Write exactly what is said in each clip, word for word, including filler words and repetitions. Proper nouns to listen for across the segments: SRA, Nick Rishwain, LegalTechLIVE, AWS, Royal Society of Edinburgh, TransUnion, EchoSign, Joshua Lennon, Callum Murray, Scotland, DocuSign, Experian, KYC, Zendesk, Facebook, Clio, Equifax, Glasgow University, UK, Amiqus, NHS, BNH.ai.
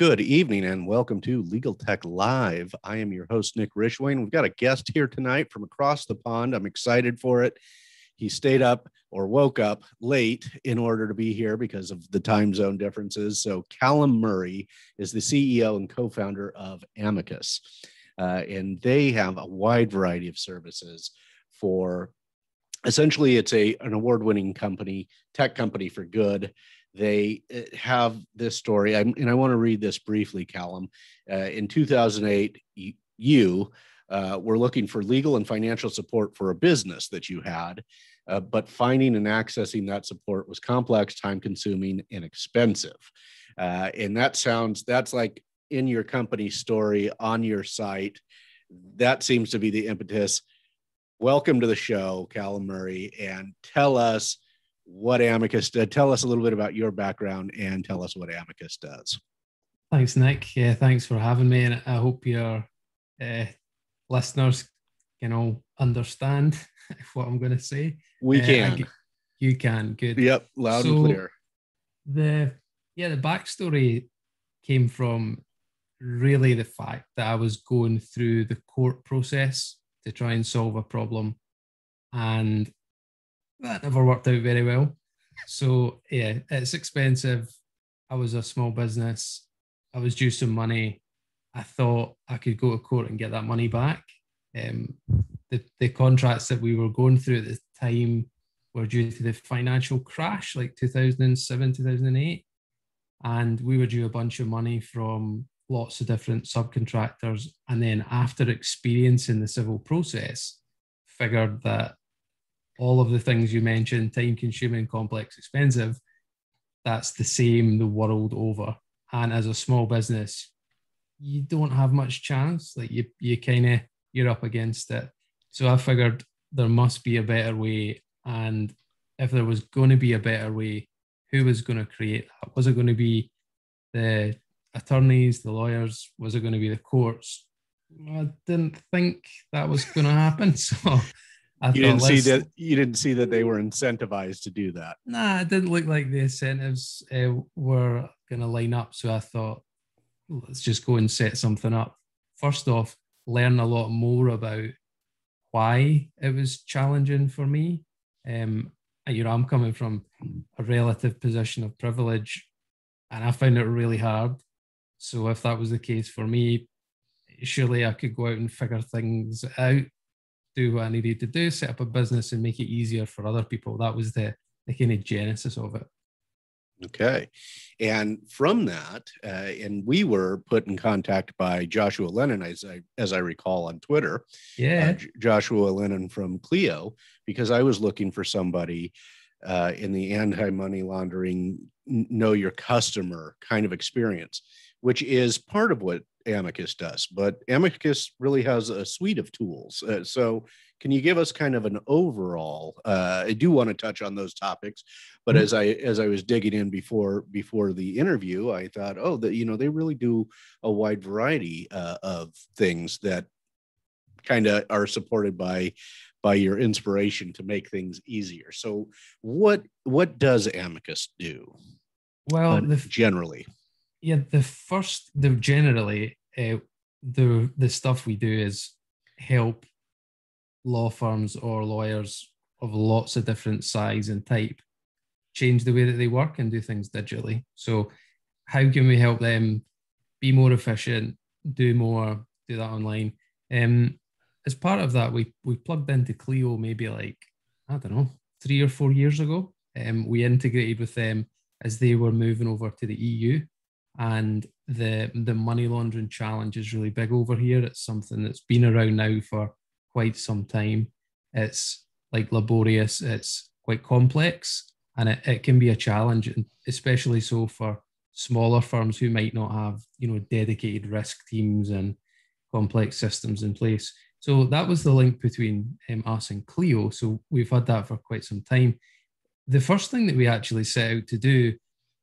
Good evening and welcome to Legal Tech Live. I am your host, Nick Rishwain. We've got a guest here tonight from across the pond. I'm excited for it. He stayed up or woke up late in order to be here because of the time zone differences. So Callum Murray is the C E O and co-founder of Amiqus. Uh, and they have a wide variety of services for, essentially it's a, an award-winning company, tech company for good. They have this story, and I want to read this briefly, Callum. Uh, in two thousand eight, you uh, were looking for legal and financial support for a business that you had, uh, but finding and accessing that support was complex, time-consuming, and expensive. Uh, and that sounds, that's like in your company story, on your site. That seems to be the impetus. Welcome to the show, Callum Murray, and tell us what Amiqus did. Tell us a little bit about your background and tell us what Amiqus does. Thanks, Nick. Yeah, thanks for having me. And I hope your uh, listeners can all understand what I'm going to say. We uh, can. I, you can. Good. Yep. Loud so and clear. The, yeah, the backstory came from really the fact that I was going through the court process to try and solve a problem. And that never worked out very well. So yeah, it's expensive. I was a small business. I was due some money. I thought I could go to court and get that money back. Um, the, the contracts that we were going through at the time were due to the financial crash, like two thousand seven, two thousand eight. And we were due a bunch of money from lots of different subcontractors. And then after experiencing the civil process, figured that all of the things you mentioned, time-consuming, complex, expensive, that's the same the world over. And as a small business, you don't have much chance. Like you, you kind of, you're up against it. So I figured there must be a better way. And if there was going to be a better way, who was going to create that? Was it going to be the attorneys, the lawyers? Was it going to be the courts? I didn't think that was going to happen. So... I you didn't see that. You didn't see that they were incentivized to do that. Nah, it didn't look like the incentives uh, were going to line up. So I thought, let's just go and set something up. First off, learn a lot more about why it was challenging for me. Um, you know, I'm coming from a relative position of privilege, and I found it really hard. So if that was the case for me, surely I could go out and figure things out, do what I needed to do, set up a business and make it easier for other people. That was the, the kind of genesis of it. Okay. And from that, uh, and we were put in contact by Joshua Lennon, as I, as I recall on Twitter, yeah, uh, J- Joshua Lennon from Clio, because I was looking for somebody uh, in the anti-money laundering, n- know your customer kind of experience, which is part of what Amiqus does, but Amiqus really has a suite of tools. Uh, so can you give us kind of an overall, uh, I do want to touch on those topics, but mm-hmm. as I, as I was digging in before, before the interview, I thought, oh, that, you know, they really do a wide variety uh, of things that kind of are supported by, by your inspiration to make things easier. So what, what does Amiqus do? Well, uh, the f- generally. Yeah, the first, the generally, uh, the the stuff we do is help law firms or lawyers of lots of different size and type change the way that they work and do things digitally. So how can we help them be more efficient, do more, do that online? Um, as part of that, we, we plugged into Clio maybe like, I don't know, three or four years ago. Um, we integrated with them as they were moving over to the E U. And the the money laundering challenge is really big over here. It's something that's been around now for quite some time. It's like laborious, it's quite complex, and it, it can be a challenge, and especially so for smaller firms who might not have, you know, dedicated risk teams and complex systems in place. So that was the link between um, us and Clio. So we've had that for quite some time. The first thing that we actually set out to do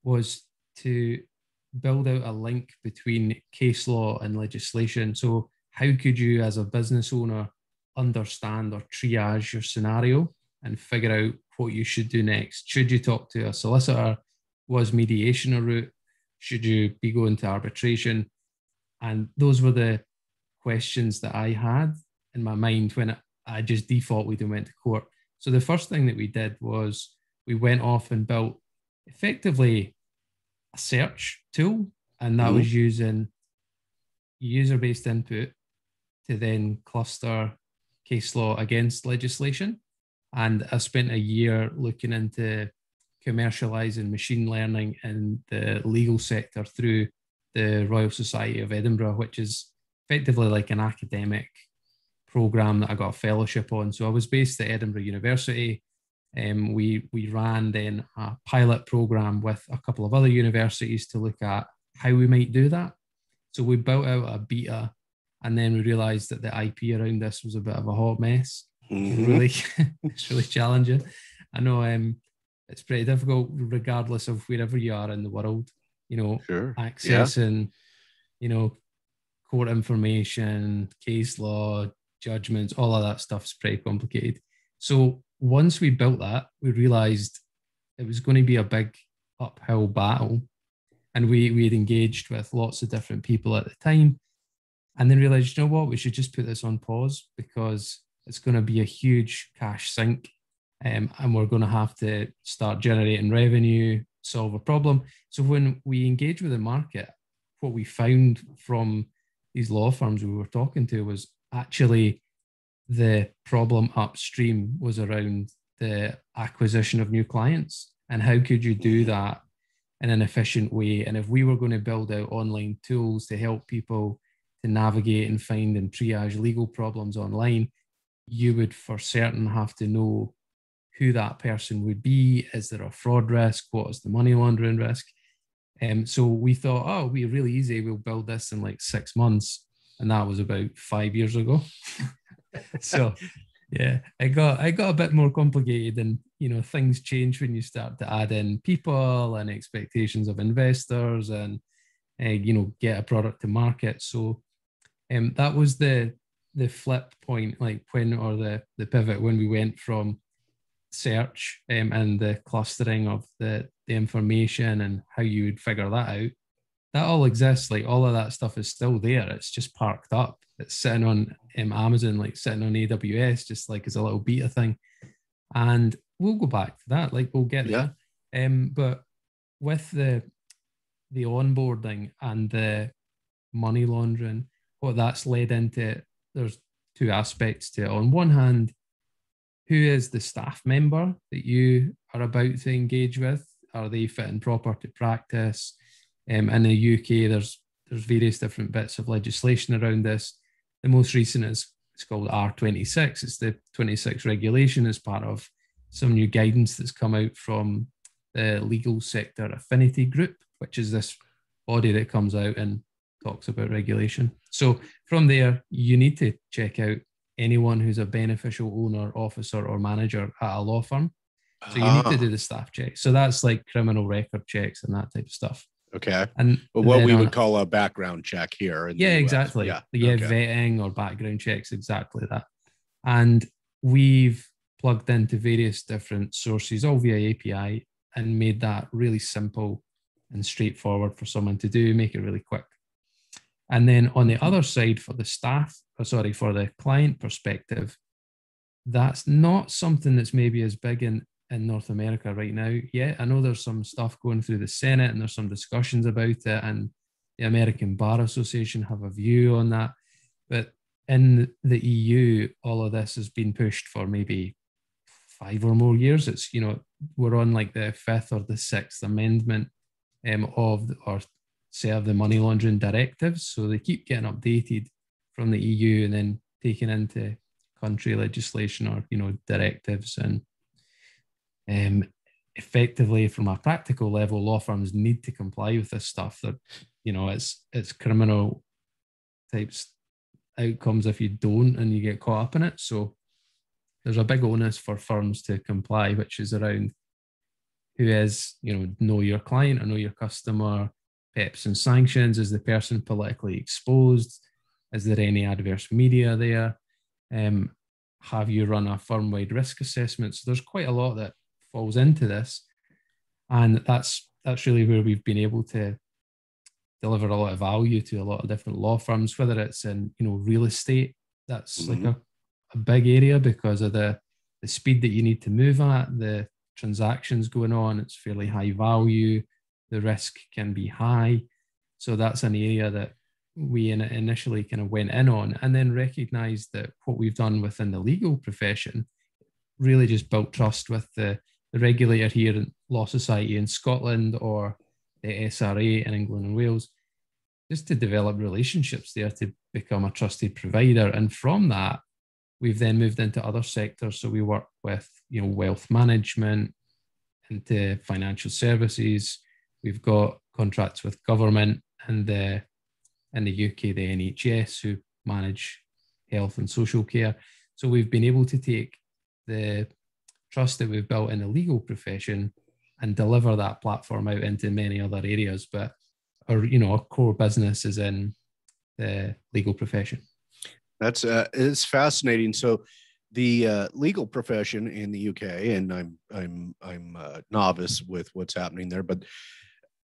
was to build out a link between case law and legislation. So how could you as a business owner understand or triage your scenario and figure out what you should do next? Should you talk to a solicitor? Was mediation a route? Should you be going to arbitration? And those were the questions that I had in my mind when I just defaulted and went to court. So the first thing that we did was we went off and built effectively a search tool, and that mm-hmm. was using user-based input to then cluster case law against legislation. And I spent a year looking into commercializing machine learning in the legal sector through the Royal Society of Edinburgh, which is effectively like an academic program that I got a fellowship on. So I was based at Edinburgh University. Um, we, we ran then a pilot program with a couple of other universities to look at how we might do that. So we built out a beta, and then we realized that the I P around this was a bit of a hot mess. Mm-hmm. Really, it's really challenging. I know um, it's pretty difficult regardless of wherever you are in the world, you know, sure. accessing, yeah. you know, court information, case law, judgments, all of that stuff is pretty complicated. So once we built that, we realized it was going to be a big uphill battle. And we, we had engaged with lots of different people at the time, and then realized, you know what, we should just put this on pause because it's going to be a huge cash sink, um, and we're going to have to start generating revenue, solve a problem. So when we engage with the market, what we found from these law firms we were talking to was actually the problem upstream was around the acquisition of new clients, and how could you do that in an efficient way? And if we were going to build out online tools to help people to navigate and find and triage legal problems online, you would for certain have to know who that person would be. Is there a fraud risk? What is the money laundering risk? Um, so we thought, oh, it'll be really easy. We'll build this in like six months. And that was about five years ago. So yeah, I got I got a bit more complicated, and you know, things change when you start to add in people and expectations of investors, and uh, you know, get a product to market. So um, that was the the flip point, like when or the the pivot when we went from search um, and the clustering of the the information and how you would figure that out. That all exists, like all of that stuff is still there. It's just parked up. It's sitting on um, Amazon, like sitting on A W S, just like as a little beta thing. And we'll go back to that. Like we'll get yeah. there. Um, but with the the onboarding and the money laundering, what that's led into, there's two aspects to it. On one hand, who is the staff member that you are about to engage with? Are they fit and proper to practice? Um, in the U K, there's there's various different bits of legislation around this. The most recent is it's called R twenty-six. It's the twenty-six regulation as part of some new guidance that's come out from the Legal Sector Affinity Group, which is this body that comes out and talks about regulation. So from there, you need to check out anyone who's a beneficial owner, officer, or manager at a law firm. So you oh. need to do the staff check. So that's like criminal record checks and that type of stuff. Okay. And but what we would uh, call a background check here. In yeah, the U S. Exactly. Yeah, yeah okay. Vetting or background checks, exactly that. And we've plugged into various different sources, all via A P I, and made that really simple and straightforward for someone to do, make it really quick. And then on the other side, for the staff, or sorry, for the client perspective, that's not something that's maybe as big in in North America right now yet. I know there's some stuff going through the Senate and there's some discussions about it, and the American Bar Association have a view on that. But in the E U, all of this has been pushed for maybe five or more years. It's, you know, we're on like the fifth or the sixth amendment um, of, or say of the money laundering directives. So they keep getting updated from the E U and then taken into country legislation or, you know, directives. And Um, effectively, from a practical level, law firms need to comply with this stuff. That, you know, it's it's criminal types outcomes if you don't and you get caught up in it. So there's a big onus for firms to comply, which is around who is, you know, know your client or know your customer, PEPs and sanctions. Is the person politically exposed? Is there any adverse media there? Um, have you run a firm-wide risk assessment? So there's quite a lot that falls into this, and that's that's really where we've been able to deliver a lot of value to a lot of different law firms, whether it's in, you know, real estate. That's mm-hmm. like a, a big area because of the, the speed that you need to move at, the transactions going on, it's fairly high value, the risk can be high. So that's an area that we initially kind of went in on, and then recognized that what we've done within the legal profession really just built trust with the, the regulator here in Law Society in Scotland or the S R A in England and Wales, just to develop relationships there to become a trusted provider. And from that, we've then moved into other sectors. So we work with, you know, wealth management, into financial services. We've got contracts with government and the, in the U K, the N H S, who manage health and social care. So we've been able to take the trust that we've built in the legal profession and deliver that platform out into many other areas. But our, you know, our core business is in the legal profession. That's uh, it's fascinating. So the uh, legal profession in the U K, and I'm I'm I'm a novice with what's happening there, but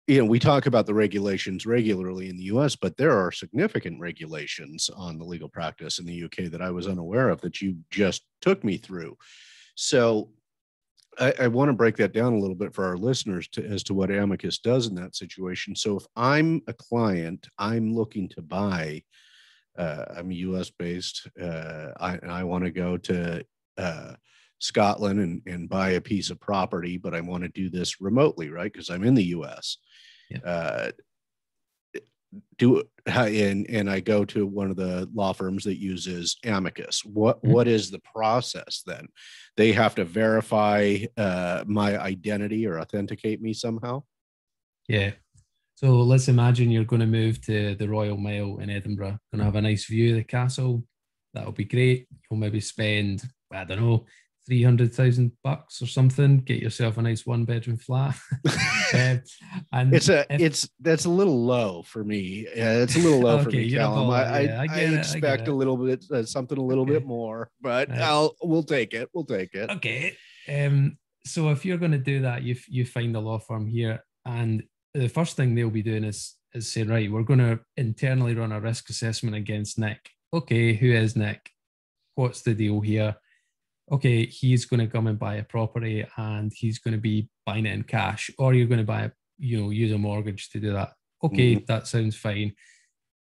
you know, we talk about the regulations regularly in the U S, but there are significant regulations on the legal practice in the U K that I was unaware of that you just took me through. So I, I want to break that down a little bit for our listeners to, as to what Amiqus does in that situation. So if I'm a client, I'm looking to buy, uh, I'm U S-based, uh, I, I want to go to uh, Scotland and, and buy a piece of property, but I want to do this remotely, right? Because I'm in the U S. Yeah. Uh, do and and I go to one of the law firms that uses Amiqus. What mm-hmm. what is the process then? They have to verify uh, my identity or authenticate me somehow. Yeah. So let's imagine you're going to move to the Royal Mile in Edinburgh. Going to have a nice view of the castle. That'll be great. You'll maybe spend, I don't know, three hundred thousand bucks or something. Get yourself a nice one-bedroom flat. um, and it's a, if, it's that's a little low for me. Yeah, it's a little low okay, for me, Callum. All, I, yeah, I, I expect I a little bit uh, something a little okay. bit more, but right. I'll we'll take it. We'll take it. Okay. Um. So if you're going to do that, you you find a law firm here, and the first thing they'll be doing is is saying, right, we're going to internally run a risk assessment against Nick. Okay, who is Nick? What's the deal here? Okay, he's going to come and buy a property and he's going to be buying it in cash, or you're going to buy, a, you know, use a mortgage to do that. Okay, mm-hmm. that sounds fine.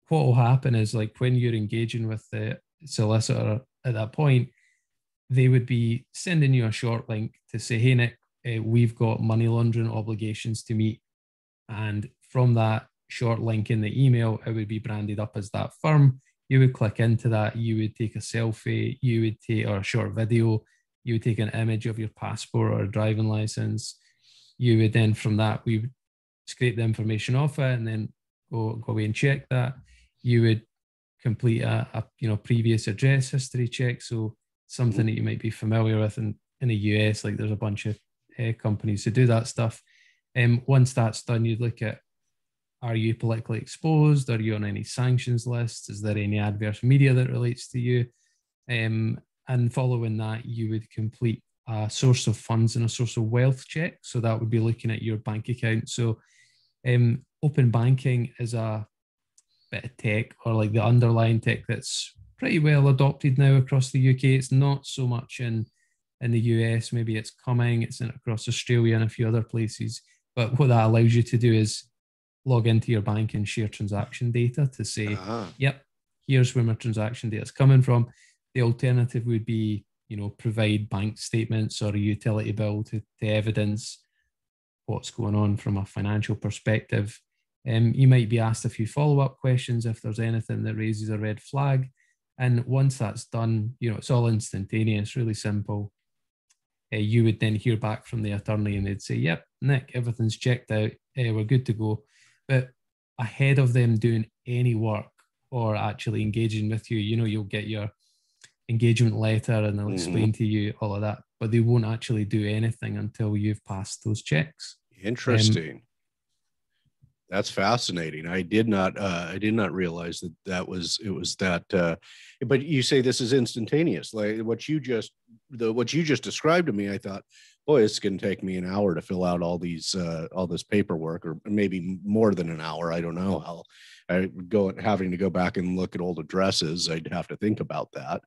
What will happen is, like, when you're engaging with the solicitor at that point, they would be sending you a short link to say, hey, Nick, uh, we've got money laundering obligations to meet. And from that short link in the email, it would be branded up as that firm. You would click into that, you would take a selfie, you would take or a short video, you would take an image of your passport or a driving license. You would then, from that, we would scrape the information off it and then go, go away and check that. You would complete a, a you know previous address history check. So something that you might be familiar with in, in the U S, like there's a bunch of uh, companies who do that stuff. And um, once that's done, you'd look at, are you politically exposed? Are you on any sanctions lists? Is there any adverse media that relates to you? Um, and following that, you would complete a source of funds and a source of wealth check. So that would be looking at your bank account. So um, open banking is a bit of tech, or like the underlying tech, that's pretty well adopted now across the U K. It's not so much in, in the U S. Maybe it's coming. It's in, across Australia and a few other places. But what that allows you to do is log into your bank and share transaction data to say, uh-huh. yep, here's where my transaction data is coming from. The alternative would be, you know, provide bank statements or a utility bill to, to evidence what's going on from a financial perspective. Um, you might be asked a few follow-up questions if there's anything that raises a red flag. And once that's done, you know, it's all instantaneous, really simple. Uh, you would then hear back from the attorney and they'd say, yep, Nick, everything's checked out. Uh, we're good to go. But ahead of them doing any work or actually engaging with you, you know, you'll get your engagement letter and they'll mm-hmm. explain to you all of that, but they won't actually do anything until you've passed those checks. Interesting. Um, That's fascinating. I did not, uh, I did not realize that that was, it was that, uh, but you say this is instantaneous. Like what you just, the, what you just described to me, I thought, boy, it's going to take me an hour to fill out all these, uh, all this paperwork, or maybe more than an hour. I don't know. I'll, I would go having to go back and look at old addresses. I'd have to think about that.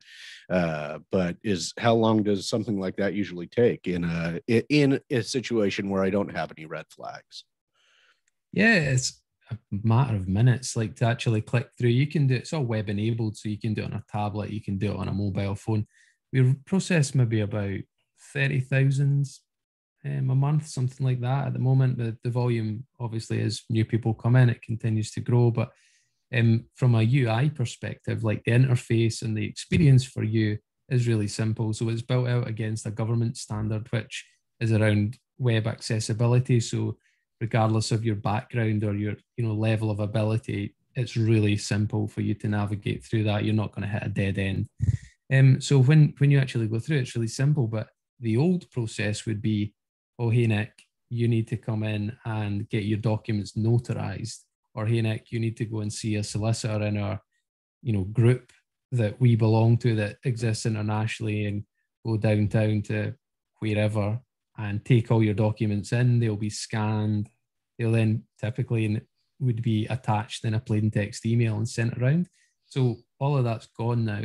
Uh, but is how long does something like that usually take in a, in a situation where I don't have any red flags? Yeah, it's a matter of minutes, like to actually click through. You can do it. It's all web enabled. So you can do it on a tablet. You can do it on a mobile phone. We process maybe about thirty thousand um, a month, something like that at the moment. The, the volume, obviously, as new people come in, it continues to grow. But um, from a U I perspective, like the interface and the experience for you is really simple. So it's built out against a government standard, which is around web accessibility. So regardless of your background or your you know level of ability, it's really simple for you to navigate through that. You're not going to hit a dead end. Um, so when, when you actually go through, it's really simple. But the old process would be, oh, hey, Nick, you need to come in and get your documents notarized. Or, hey, Nick, you need to go and see a solicitor in our you know, group that we belong to that exists internationally, and go downtown to wherever and take all your documents in. They'll be scanned. They'll then typically would be attached in a plain text email and sent around. So all of that's gone now.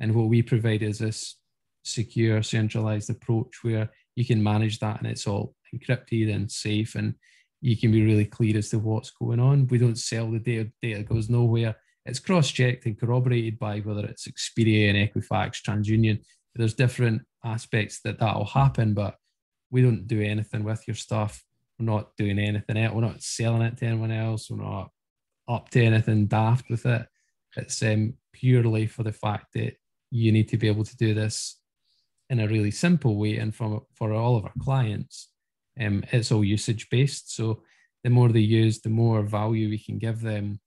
And what we provide is this secure, centralized approach where you can manage that, and it's all encrypted and safe, and you can be really clear as to what's going on. We don't sell the data. Data goes nowhere. It's cross-checked and corroborated by whether it's Experian, Equifax, TransUnion. There's different aspects that that will happen, but we don't do anything with your stuff. We're not doing anything else. We're not selling it to anyone else. We're not up to anything daft with it. It's um, purely for the fact that you need to be able to do this in a really simple way. And from, for all of our clients, um, it's all usage-based. So the more they use, the more value we can give them,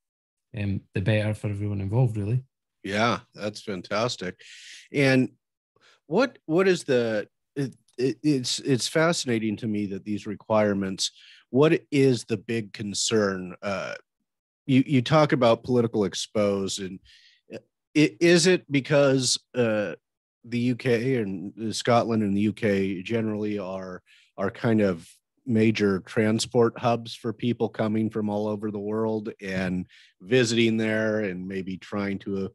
um, the better for everyone involved, really. Yeah, that's fantastic. And what what is the, it, it, it's, it's fascinating to me that these requirements, what is the big concern? Uh, you, you talk about political expose, and is it because uh, the U K and Scotland and the U K generally are are kind of major transport hubs for people coming from all over the world and visiting there, and maybe trying to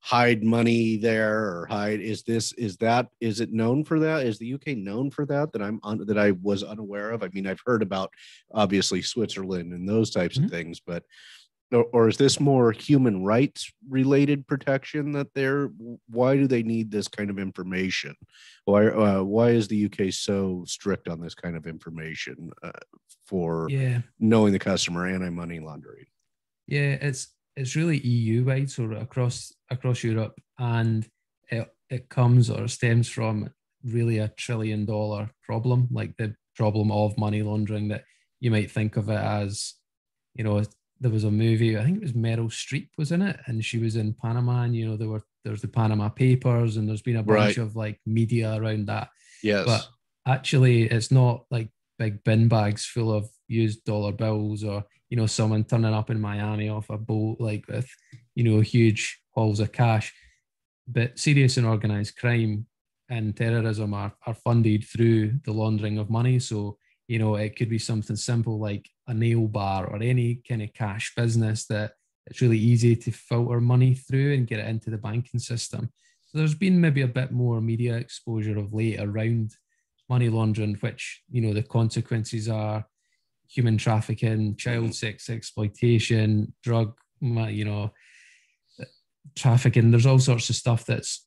hide money there or hide? Is this is that is it known for that? Is the U K known for that that I'm un, that I was unaware of? I mean, I've heard about obviously Switzerland and those types mm-hmm. of things, but. Or is this more human rights related protection that they're, why do they need this kind of information? Why uh, why is the U K so strict on this kind of information uh, for yeah. knowing the customer, anti-money laundering? Yeah, it's it's really E U-wide, so across across Europe, and it, it comes or stems from really a trillion dollar problem, like the problem of money laundering, that you might think of it as, you know, there was a movie, I think it was Meryl Streep was in it, and she was in Panama, and, you know, there were, there's the Panama Papers, and there's been a bunch right. of like media around that. Yes. But actually it's not like big bin bags full of used dollar bills, or, you know, someone turning up in Miami off a boat, like with, you know, huge hauls of cash. But serious and organized crime and terrorism are, are funded through the laundering of money. So, you know, it could be something simple like a nail bar or any kind of cash business that it's really easy to filter money through and get it into the banking system. So there's been maybe a bit more media exposure of late around money laundering, which, you know, the consequences are human trafficking, child sex exploitation, drug, you know, trafficking. There's all sorts of stuff that's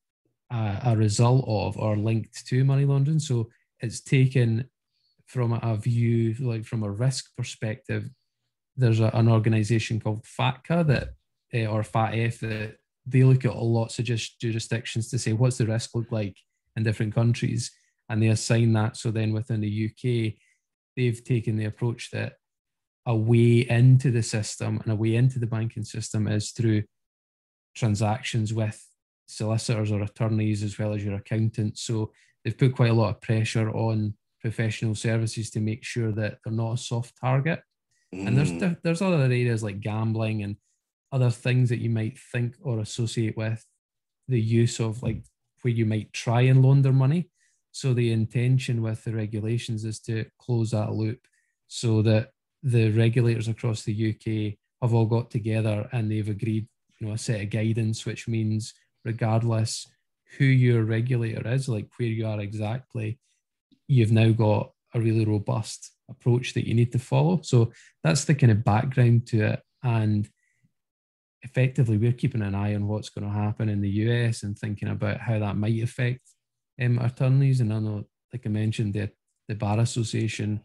a, a result of or linked to money laundering. So it's taken from a view, like from a risk perspective, there's a, an organization called FATCA that, uh, or F A T F, that they look at lots of just jurisdictions to say, what's the risk look like in different countries? And they assign that. So then within the U K, they've taken the approach that a way into the system and a way into the banking system is through transactions with solicitors or attorneys, as well as your accountants. So they've put quite a lot of pressure on professional services to make sure that they're not a soft target. Mm. And there's there's other areas like gambling and other things that you might think or associate with the use of, like, where you might try and launder money. So the intention with the regulations is to close that loop so that the regulators across the U K have all got together and they've agreed, you know, a set of guidance, which means regardless who your regulator is, like where you are exactly, you've now got a really robust approach that you need to follow. So that's the kind of background to it. And effectively, we're keeping an eye on what's going to happen in the U S and thinking about how that might affect um, our attorneys. And I know, like I mentioned, the, the Bar Association,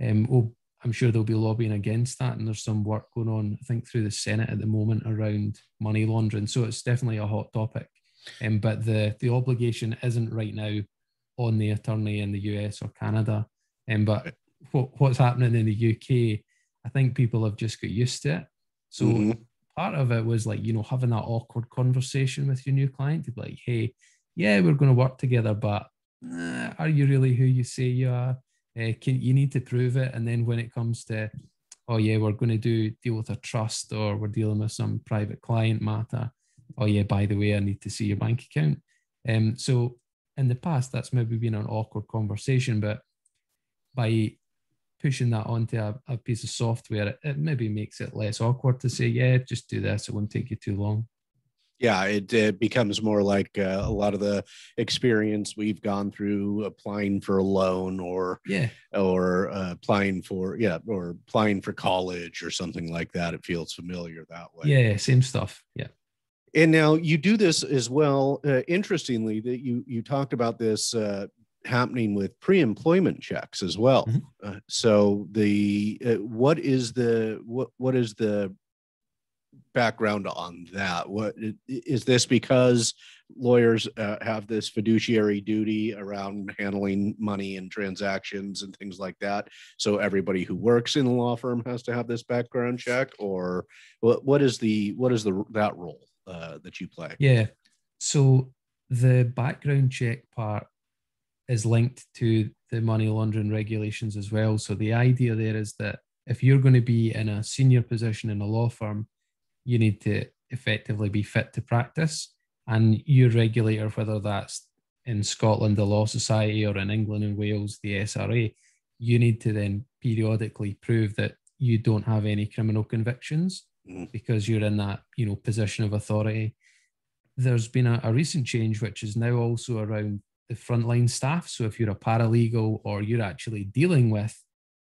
um, oh, I'm sure they'll be lobbying against that. And there's some work going on, I think, through the Senate at the moment around money laundering. So it's definitely a hot topic. Um, but the, the obligation isn't right now on the attorney in the U S or Canada. Um, but what, what's happening in the U K, I think people have just got used to it. So mm-hmm. part of it was like, you know, having that awkward conversation with your new client to be like, hey, yeah, we're going to work together, but uh, are you really who you say you are? Uh, can, you need to prove it. And then when it comes to, oh yeah, we're going to do deal with a trust or we're dealing with some private client matter. Oh yeah, by the way, I need to see your bank account. Um, so in the past, that's maybe been an awkward conversation, but by pushing that onto a, a piece of software, it, it maybe makes it less awkward to say, yeah, just do this. It won't take you too long. Yeah, it, it becomes more like uh, a lot of the experience we've gone through applying for a loan or yeah. or uh, applying for yeah or applying for college or something like that. It feels familiar that way. Yeah, same stuff. Yeah. And now you do this as well. Uh, interestingly, that you you talked about this uh, happening with pre-employment checks as well. Mm-hmm. Uh, so the uh, what is the what what is the background on that? What is this because lawyers uh, have this fiduciary duty around handling money and transactions and things like that? So everybody who works in the law firm has to have this background check, or what? What is the what is the that role uh, that you play? Yeah. So the background check part is linked to the money laundering regulations as well. So the idea there is that if you're going to be in a senior position in a law firm, you need to effectively be fit to practice, and your regulator, whether that's in Scotland, the Law Society, or in England and Wales, the S R A, you need to then periodically prove that you don't have any criminal convictions mm. because you're in that, you know, position of authority. There's been a, a recent change, which is now also around the frontline staff. So if you're a paralegal or you're actually dealing with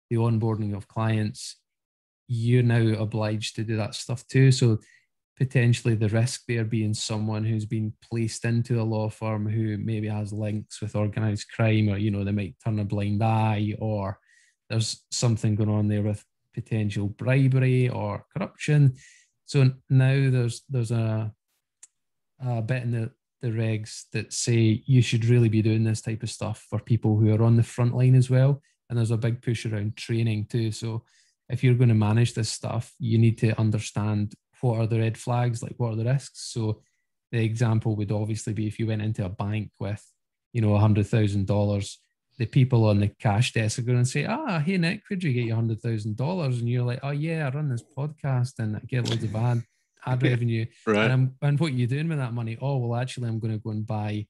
the onboarding of clients, you're now obliged to do that stuff too. So potentially the risk there being someone who's been placed into a law firm who maybe has links with organized crime, or, you know, they might turn a blind eye, or there's something going on there with potential bribery or corruption. So now there's there's a, a bit in the, the regs that say you should really be doing this type of stuff for people who are on the front line as well. And there's a big push around training too. So if you're going to manage this stuff, you need to understand what are the red flags, like what are the risks. So the example would obviously be if you went into a bank with, you know, one hundred thousand dollars, the people on the cash desk are going to say, ah, hey, Nick, where'd you get your one hundred thousand dollars? And you're like, oh, yeah, I run this podcast and I get loads of ad, ad revenue. Right. And, I'm, and what are you doing with that money? Oh, well, actually, I'm going to go and buy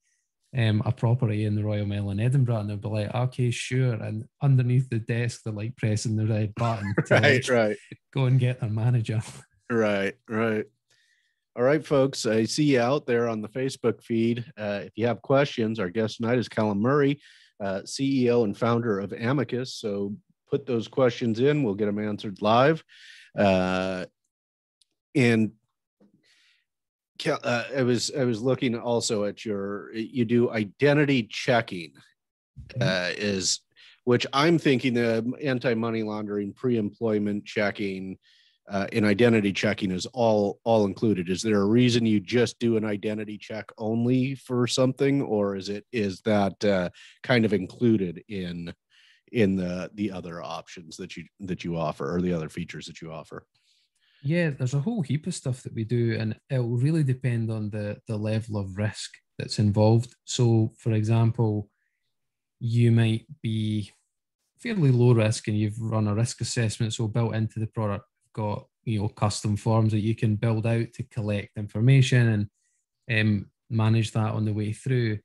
Um, a property in the Royal Mail in Edinburgh, and they'll be like, okay, sure. And underneath the desk, they're like pressing the red button to right, like, right. go and get their manager. Right, right. All right, folks, I see you out there on the Facebook feed. Uh, if you have questions, our guest tonight is Callum Murray, uh, C E O and founder of Amiqus. So put those questions in, we'll get them answered live. Uh, and Uh, I was I was looking also at your, you do identity checking, uh, is which I'm thinking the anti-money laundering, pre-employment checking, uh, and identity checking is all all included. Is there a reason you just do an identity check only for something, or is it is that uh, kind of included in in the the other options that you that you offer, or the other features that you offer? Yeah, there's a whole heap of stuff that we do, and it will really depend on the, the level of risk that's involved. So, for example, you might be fairly low risk and you've run a risk assessment. So built into the product, you've got, you know, custom forms that you can build out to collect information and um, manage that on the way through.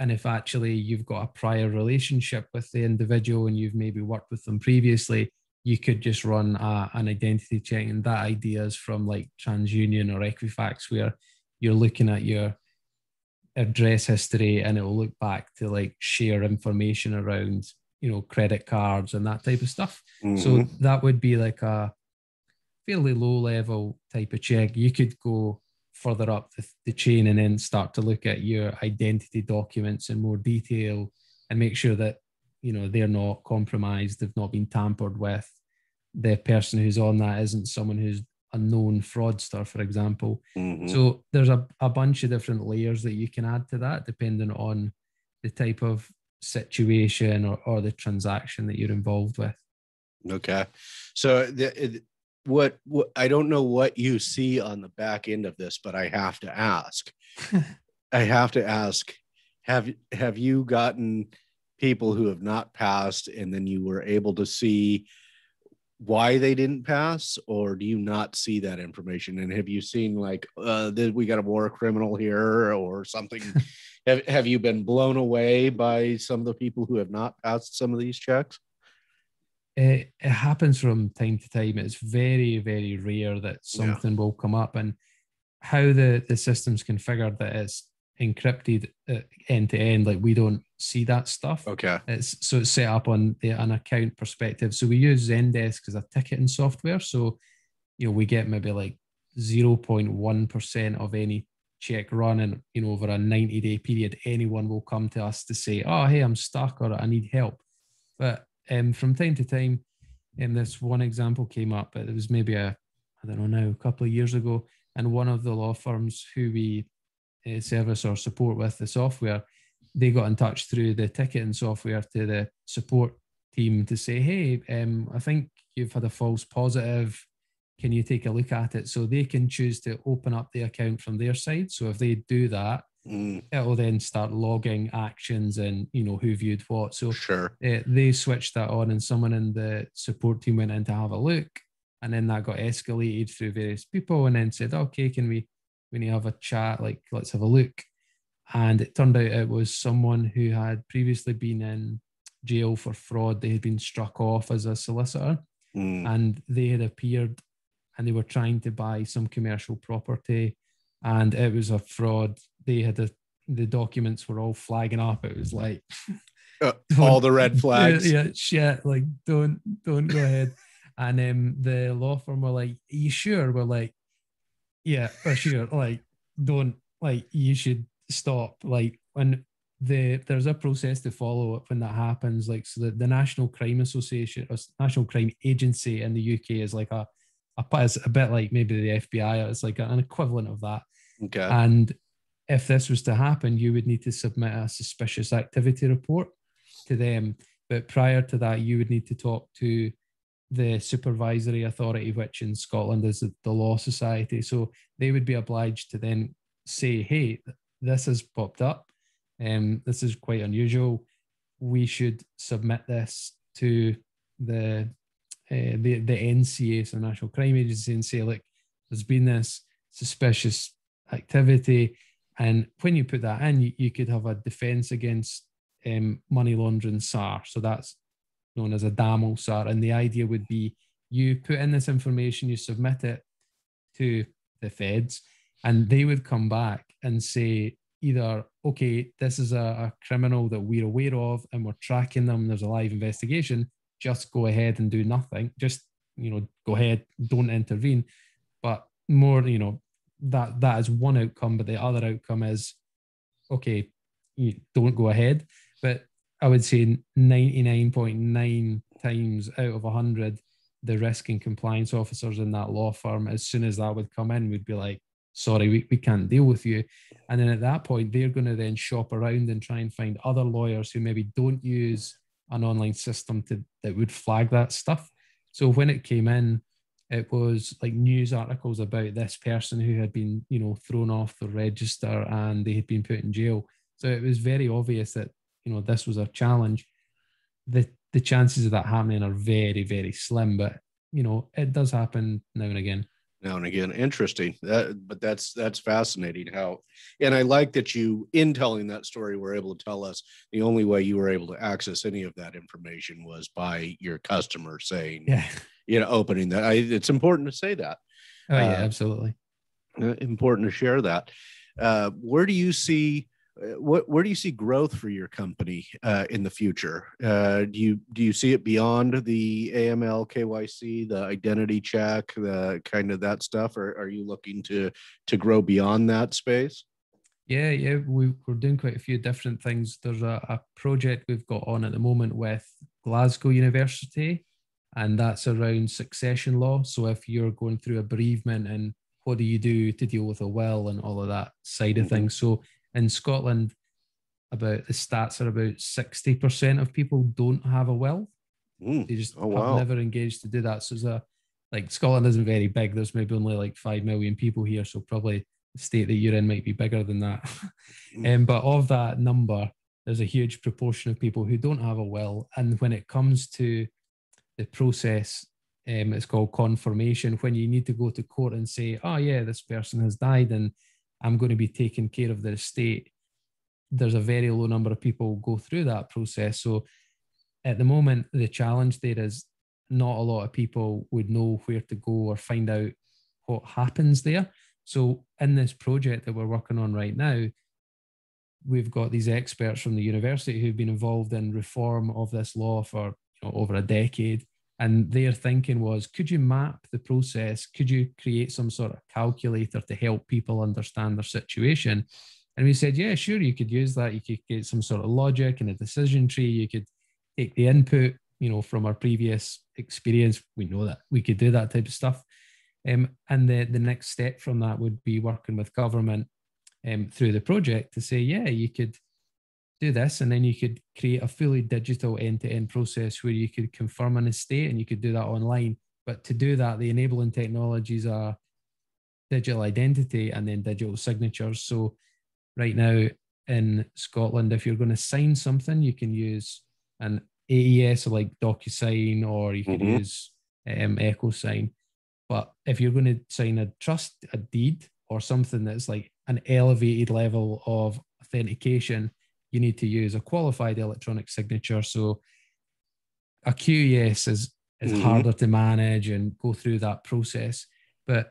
And if actually you've got a prior relationship with the individual and you've maybe worked with them previously, you could just run a, an identity check. And that idea is from like TransUnion or Equifax, where you're looking at your address history and it will look back to like share information around, you know, credit cards and that type of stuff. Mm-hmm. So that would be like a fairly low level type of check. You could go further up the, the chain and then start to look at your identity documents in more detail and make sure that, you know, they're not compromised, they've not been tampered with. The person who's on that isn't someone who's a known fraudster, for example. Mm-hmm. So there's a, a bunch of different layers that you can add to that, depending on the type of situation or, or the transaction that you're involved with. Okay. So the, it, what, what, I don't know what you see on the back end of this, but I have to ask, I have to ask, have, have you gotten people who have not passed and then you were able to see why they didn't pass, or do you not see that information? And have you seen like, uh, that we got a war criminal here or something? have, have you been blown away by some of the people who have not passed some of these checks? It, it happens from time to time. It's very, very rare that something yeah. will come up, and how the, the system's configured that it's encrypted end to end. Like we don't see that stuff. Okay. It's so it's set up on the, an account perspective. So we use Zendesk as a ticketing software. So, you know, we get maybe like zero point one percent of any check run, and, you know, over a ninety day period, anyone will come to us to say, oh, hey, I'm stuck or I need help. But um, from time to time, and this one example came up, but it was maybe a, I don't know now, a couple of years ago. And one of the law firms who we service or support with the software, they got in touch through the ticketing software to the support team to say, hey, um, I think you've had a false positive. Can you take a look at it? So they can choose to open up the account from their side. So if they do that, mm. it will then start logging actions and, you know, who viewed what. So sure. uh, they switched that on, and someone in the support team went in to have a look. And then that got escalated through various people and then said, okay, can we, when you have a chat, like, let's have a look. And it turned out it was someone who had previously been in jail for fraud. They had been struck off as a solicitor mm. and they had appeared and they were trying to buy some commercial property, and it was a fraud. They had a, the documents were all flagging up. It was like uh, all the red flags. Yeah, shit, like don't, don't go ahead. And um, the law firm were like, are you sure? We're like, yeah, for sure. Like, don't, like, you should stop. Like, when the there's a process to follow up when that happens. Like, so the, the National Crime Association or National Crime Agency in the U K is like a, a, it's a bit like maybe the F B I. It's like an equivalent of that. Okay. And if this was to happen, you would need to submit a suspicious activity report to them. But prior to that, you would need to talk to the supervisory authority, which in Scotland is the Law Society. So they would be obliged to then say, hey, this has popped up. Um, this is quite unusual. We should submit this to the, uh, the, the N C A, so National Crime Agency, and say, look, there's been this suspicious activity. And when you put that in, you, you could have a defense against um, money laundering S A R. So that's known as a D A M L S A R, and the idea would be you put in this information, you submit it to the feds, and they would come back and say either, okay, this is a, a criminal that we're aware of and we're tracking them, there's a live investigation, just go ahead and do nothing, just, you know, go ahead, don't intervene. But more, you know, that that is one outcome, but the other outcome is, okay, you don't go ahead. But I would say ninety-nine point nine times out of one hundred, the risk and compliance officers in that law firm, as soon as that would come in, would be like, sorry, we, we can't deal with you. And then at that point, they're going to then shop around and try and find other lawyers who maybe don't use an online system to, that would flag that stuff. So when it came in, it was like news articles about this person who had been, you know, thrown off the register and they had been put in jail. So it was very obvious that, you know, this was a challenge. The the chances of that happening are very, very slim, but, you know, it does happen now and again. now and again. Interesting. That, but that's that's fascinating how, and I like that you, in telling that story, were able to tell us the only way you were able to access any of that information was by your customer saying, yeah. you know, opening that. I, it's important to say that. Oh, yeah, uh, absolutely. Important to share that. Uh, where do you see what where do you see growth for your company uh, in the future? Uh, do you do you see it beyond the A M L, K Y C, the identity check, the kind of that stuff, or are you looking to to grow beyond that space? Yeah, yeah, we, we're doing quite a few different things. There's a, a project we've got on at the moment with Glasgow University, and that's around succession law. So if you're going through a bereavement and what do you do to deal with a will and all of that side of things? So in Scotland, about the stats are about sixty percent of people don't have a will. Mm. They just oh, wow. have never engaged to do that. So it's a, like Scotland isn't very big. There's maybe only like five million people here. So probably the state that you're in might be bigger than that. Mm. um, but of that number, there's a huge proportion of people who don't have a will. And when it comes to the process, Um, it's called confirmation, when you need to go to court and say, oh yeah, this person has died and I'm going to be taking care of their estate. There's a very low number of people go through that process. So at the moment, the challenge there is not a lot of people would know where to go or find out what happens there. So in this project that we're working on right now, we've got these experts from the university who've been involved in reform of this law for, you know, over a decade. And their thinking was, could you map the process? Could you create some sort of calculator to help people understand their situation? And we said, yeah, sure, you could use that. You could get some sort of logic and a decision tree. You could take the input, you know, from our previous experience. We know that we could do that type of stuff. Um, and the, the next step from that would be working with government um, through the project to say, yeah, you could do this, and then you could create a fully digital end-to-end process where you could confirm an estate, and you could do that online. But to do that, the enabling technologies are digital identity and then digital signatures. So right now in Scotland, if you're going to sign something, you can use an A E S like DocuSign, or you can mm-hmm. use um, EchoSign. But if you're going to sign a trust, a deed, or something that's like an elevated level of authentication, you need to use a qualified electronic signature. So a Q E S is, is mm-hmm. harder to manage and go through that process. But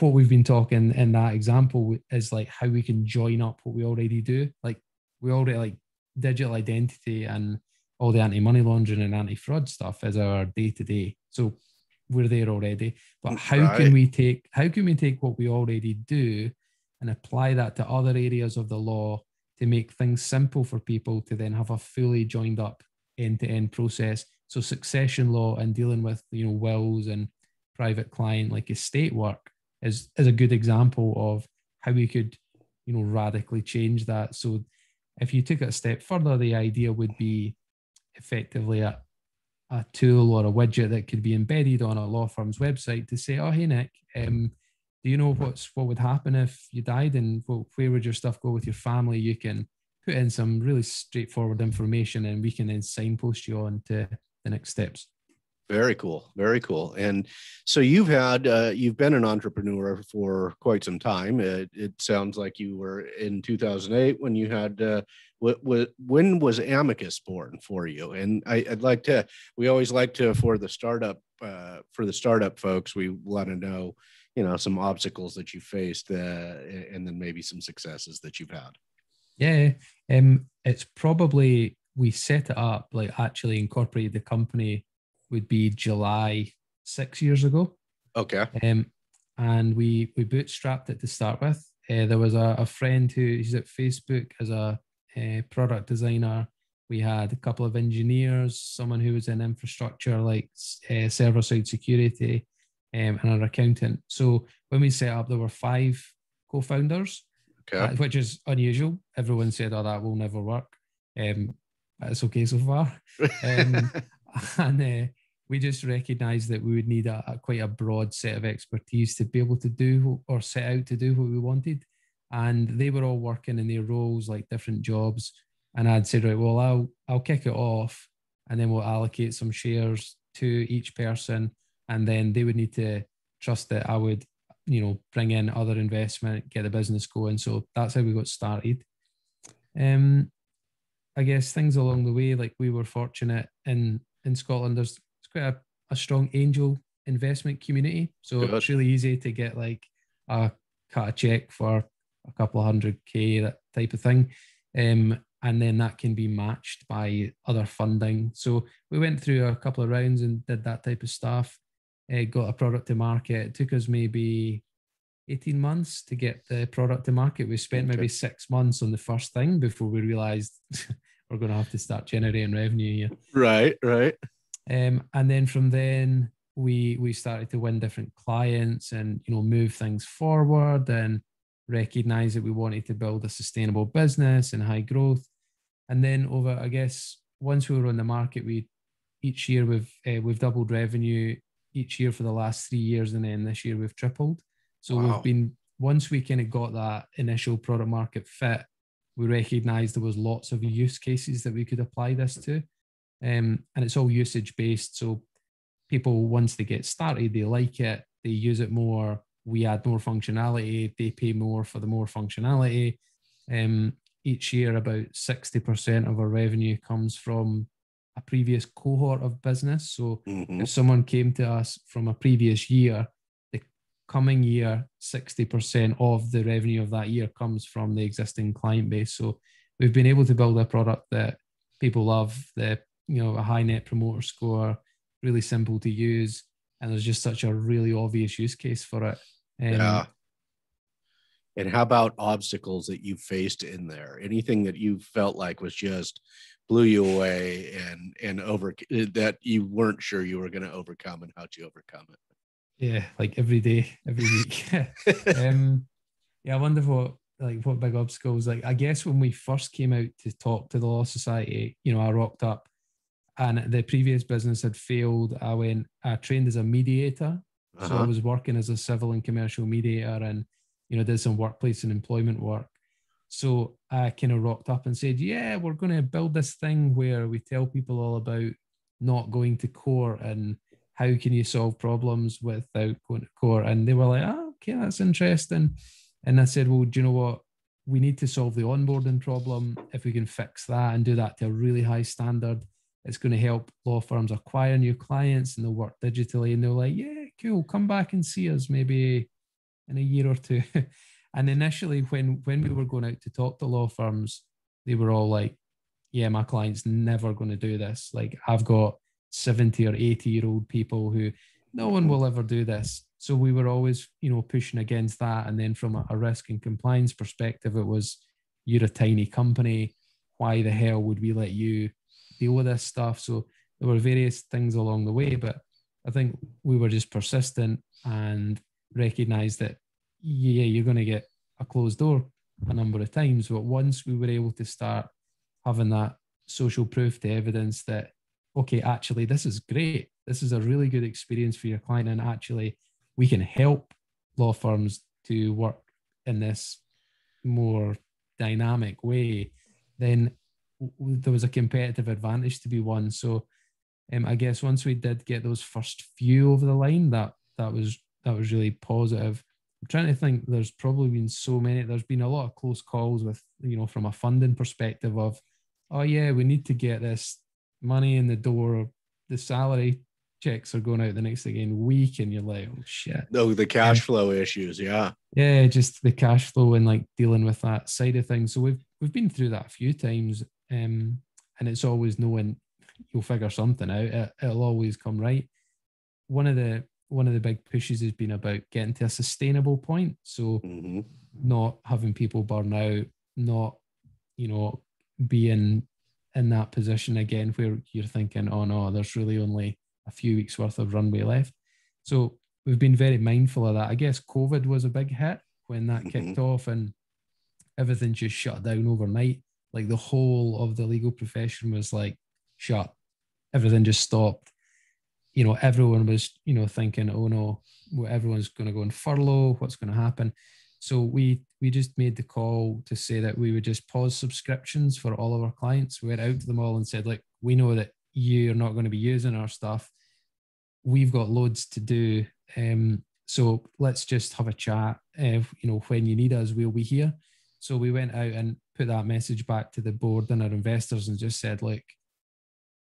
what we've been talking in that example is like how we can join up what we already do. Like we already like digital identity and all the anti-money laundering and anti-fraud stuff is our day-to-day. So we're there already. But how right. can we take, how can we take what we already do and apply that to other areas of the law to make things simple for people to then have a fully joined up end-to-end process? So succession law and dealing with, you know, wills and private client like estate work is, is a good example of how we could, you know, radically change that. So if you took it a step further, the idea would be effectively a, a tool or a widget that could be embedded on a law firm's website to say, oh, hey, Nick, um, do you know what's what would happen if you died, and what, where would your stuff go with your family? You can put in some really straightforward information, and we can then signpost you on to the next steps. Very cool, very cool. And so you've had uh, you've been an entrepreneur for quite some time. It, it sounds like you were in two thousand eight when you had. Uh, What, what, when was Amiqus born for you? And I, I'd like to. We always like to for the startup uh, for the startup folks. We want to know, you know, some obstacles that you faced, uh, and then maybe some successes that you've had. Yeah, um, it's probably we set it up like actually incorporated the company would be July six years ago. Okay. Um, and we we bootstrapped it to start with. Uh, there was a, a friend who he's at Facebook as a Uh, product designer. We had a couple of engineers, someone who was in infrastructure like uh, server-side security, um, and an accountant. So when we set up, there were five co-founders, okay. uh, which is unusual. Everyone said, oh, that will never work. Um, but it's okay so far. Um, and uh, we just recognized that we would need a, a quite a broad set of expertise to be able to do or set out to do what we wanted. And they were all working in their roles, like different jobs. And I'd said, right, well, I'll I'll kick it off, and then we'll allocate some shares to each person. And then they would need to trust that I would you know, bring in other investment, get the business going. So that's how we got started. Um, I guess things along the way, like we were fortunate in, in Scotland, there's quite a, a strong angel investment community. So Good. It's really easy to get like a cut a check for a couple of hundred K, that type of thing. Um, and then that can be matched by other funding. So we went through a couple of rounds and did that type of stuff. Uh, got a product to market. It took us maybe eighteen months to get the product to market. We spent okay. maybe six months on the first thing before we realized we're going to have to start generating revenue here. Right, right. Um, and then from then we we started to win different clients and, you know, move things forward and recognize that we wanted to build a sustainable business and high growth. And then over, I guess, once we were on the market, we each year we've uh, we've doubled revenue each year for the last three years, and then this year we've tripled. So wow. we've been, once we kind of got that initial product market fit, we recognized there was lots of use cases that we could apply this to. Um, and it's all usage-based. So people, once they get started, they like it, they use it more, we add more functionality, they pay more for the more functionality. Um, each year, about sixty percent of our revenue comes from a previous cohort of business. So mm-hmm. if someone came to us from a previous year, the coming year, sixty percent of the revenue of that year comes from the existing client base. So we've been able to build a product that people love, the you know, a high net promoter score, really simple to use. And there's just such a really obvious use case for it. Um, yeah. And how about obstacles that you faced in there? Anything that you felt like was just blew you away and, and over that you weren't sure you were going to overcome, and how'd you overcome it? Yeah. Like every day, every week. um, yeah. I wonder what, like what big obstacles, like, I guess when we first came out to talk to the Law Society, you know, I rocked up and the previous business had failed. I went, I trained as a mediator. Uh-huh. So I was working as a civil and commercial mediator and, you know, did some workplace and employment work. So I kind of rocked up and said, yeah, we're going to build this thing where we tell people all about not going to court and how can you solve problems without going to court. And they were like, oh, okay, that's interesting. And I said, well, do you know what? We need to solve the onboarding problem. If we can fix that and do that to a really high standard, it's going to help law firms acquire new clients and they'll work digitally. And they're like, yeah, cool. Come back and see us maybe in a year or two. And initially, when, when we were going out to talk to law firms, they were all like, yeah, my client's never going to do this. Like, I've got seventy or eighty-year-old people who no one will ever do this. So we were always, you know, pushing against that. And then from a, a risk and compliance perspective, it was, you're a tiny company. Why the hell would we let you deal with this stuff? So there were various things along the way, but I think we were just persistent and recognized that, yeah, you're going to get a closed door a number of times. But once we were able to start having that social proof to evidence that, okay, actually, this is great. This is a really good experience for your client. And actually, we can help law firms to work in this more dynamic way. Then w- there was a competitive advantage to be won. So um, I guess once we did get those first few over the line, that that was that was really positive. I'm trying to think, there's probably been so many, there's been a lot of close calls with, you know, from a funding perspective of, oh yeah, we need to get this money in the door. The salary checks are going out the next again week. And you're like, oh shit. No, the cash yeah. flow issues. Yeah. Yeah. Just the cash flow and like dealing with that side of things. So we've, we've been through that a few times um, and it's always knowing you'll figure something out. It, it'll always come right. One of the, One of the big pushes has been about getting to a sustainable point. So mm-hmm. not having people burn out, not, you know, being in that position again where you're thinking, oh no, there's really only a few weeks worth of runway left. So we've been very mindful of that. I guess COVID was a big hit when that mm-hmm. kicked off and everything just shut down overnight. Like the whole of the legal profession was like shut. Everything just stopped. You know, everyone was, you know, thinking, oh no, everyone's going to go on furlough, what's going to happen? So we we just made the call to say that we would just pause subscriptions for all of our clients. We went out to them all and said, look, we know that you're not going to be using our stuff. We've got loads to do. Um, So let's just have a chat. Uh, you know, when you need us, we'll be here. So we went out and put that message back to the board and our investors and just said, look,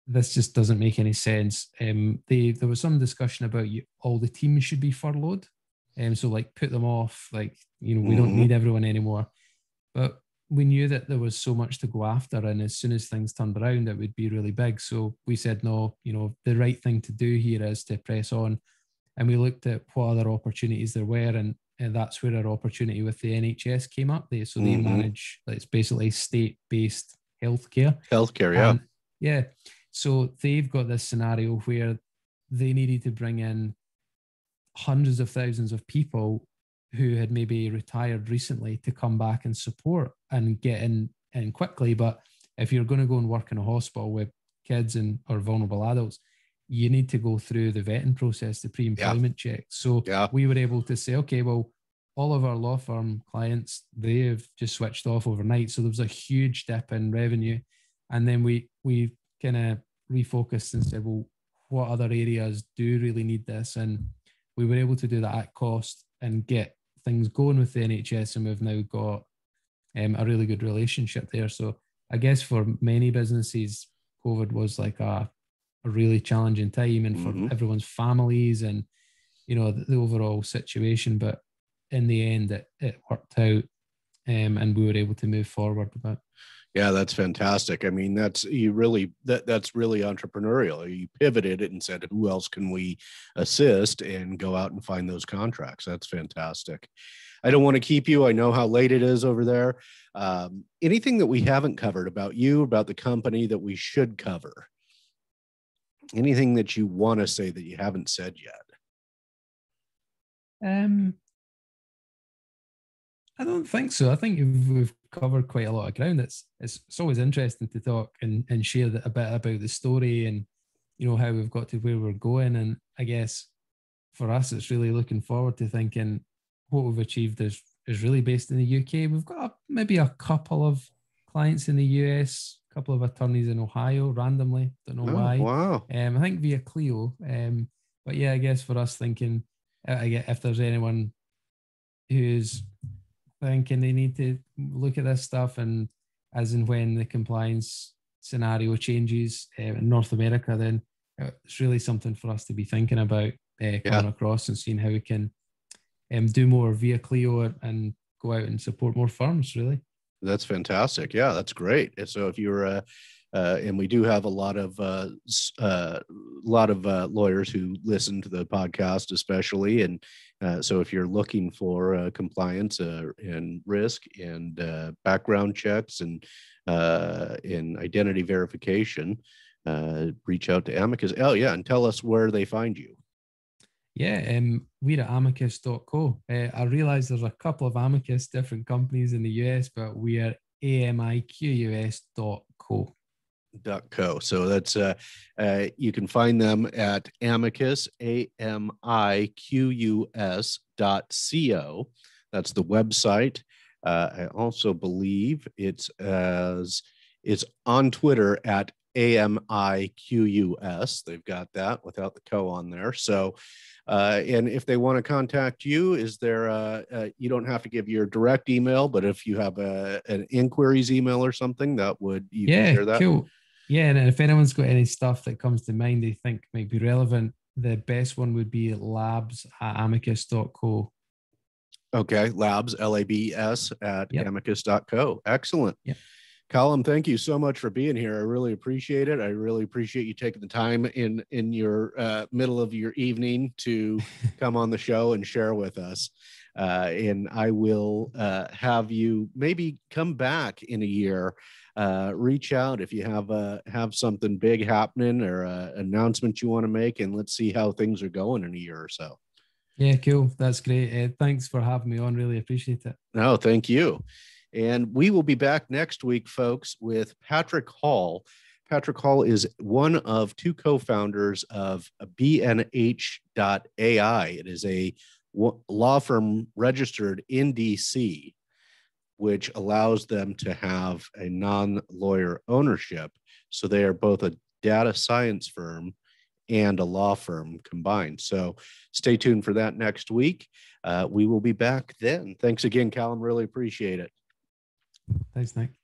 this just doesn't make any sense. Um, they, there was some discussion about you, all the teams should be furloughed. Um, so like put them off, like, you know, we mm-hmm. don't need everyone anymore. But we knew that there was so much to go after. And as soon as things turned around, it would be really big. So we said, no, you know, the right thing to do here is to press on. And we looked at what other opportunities there were. And, and that's where our opportunity with the N H S came up. They, so they mm-hmm. manage, like, it's basically state-based healthcare. Healthcare, yeah. Um, yeah. So they've got this scenario where they needed to bring in hundreds of thousands of people who had maybe retired recently to come back and support and get in, in quickly. But if you're going to go and work in a hospital with kids and or vulnerable adults, you need to go through the vetting process, the pre-employment yeah. checks. So yeah. we were able to say, okay, well, all of our law firm clients, they've just switched off overnight. So there was a huge dip in revenue. And then we we kind of refocused and said, well, what other areas do really need this? And we were able to do that at cost and get things going with the N H S. And we've now got um, a really good relationship there. So I guess for many businesses, COVID was like a, a really challenging time, and for mm-hmm. everyone's families and, you know, the, the overall situation. But in the end, it, it worked out um, and we were able to move forward with that. Yeah, that's fantastic. I mean, that's you really that that's really entrepreneurial. You pivoted it and said, who else can we assist, and go out and find those contracts. That's fantastic. I don't want to keep you. I know how late it is over there. Um, anything that we haven't covered about you, about the company, that we should cover? Anything that you want to say that you haven't said yet? Um, I don't think so. I think you've, we've covered quite a lot of ground. It's it's, it's always interesting to talk and, and share a bit about the story and, you know, how we've got to where we're going. And I guess for us, it's really looking forward to thinking what we've achieved is, is really based in the U K. We've got a, maybe a couple of clients in the U S, a couple of attorneys in Ohio randomly. Don't know oh, why. Wow. Um, I think via Clio. Um, but yeah, I guess for us thinking, I guess if there's anyone who's thinking they need to look at this stuff, and as and when the compliance scenario changes uh, in North America, then it's really something for us to be thinking about uh, coming yeah. across and seeing how we can um, do more via Clio and go out and support more firms, really. That's fantastic. Yeah, that's great. So if you're a uh... Uh, and we do have a lot of uh, uh, lot of uh, lawyers who listen to the podcast, especially. And uh, so if you're looking for uh, compliance uh, and risk and uh, background checks and uh, in identity verification, uh, reach out to Amiqus. Oh, yeah. And tell us where they find you. Yeah, um, we're at Amiqus dot co. Uh, I realize there's a couple of Amiqus different companies in the U S, but we are amiqus dot co. Dot co. So that's uh, uh, you can find them at Amiqus, A M I Q U S dot co. That's the website. Uh, I also believe it's as it's on Twitter at A M I Q U S. They've got that without the co on there. So, uh, and if they want to contact you, is there, a, a, you don't have to give your direct email, but if you have a, an inquiries email or something, that would, you yeah, can share that. Cool. Yeah. And if anyone's got any stuff that comes to mind they think might be relevant, the best one would be labs at amiqus dot co. Okay. Labs, L A B S at yep. amiqus dot co. Excellent. Yeah. Callum, thank you so much for being here. I really appreciate it. I really appreciate you taking the time in in your uh, middle of your evening to come on the show and share with us. Uh, and I will uh, have you maybe come back in a year. Uh, reach out if you have uh, have something big happening or an announcement you want to make, and let's see how things are going in a year or so. Yeah, cool. That's great. Ed, thanks for having me on. Really appreciate it. No, thank you. And we will be back next week, folks, with Patrick Hall. Patrick Hall is one of two co-founders of B N H dot A I. It is a law firm registered in D C, which allows them to have a non-lawyer ownership. So they are both a data science firm and a law firm combined. So stay tuned for that next week. Uh, we will be back then. Thanks again, Callum. Really appreciate it. Thanks, Nick.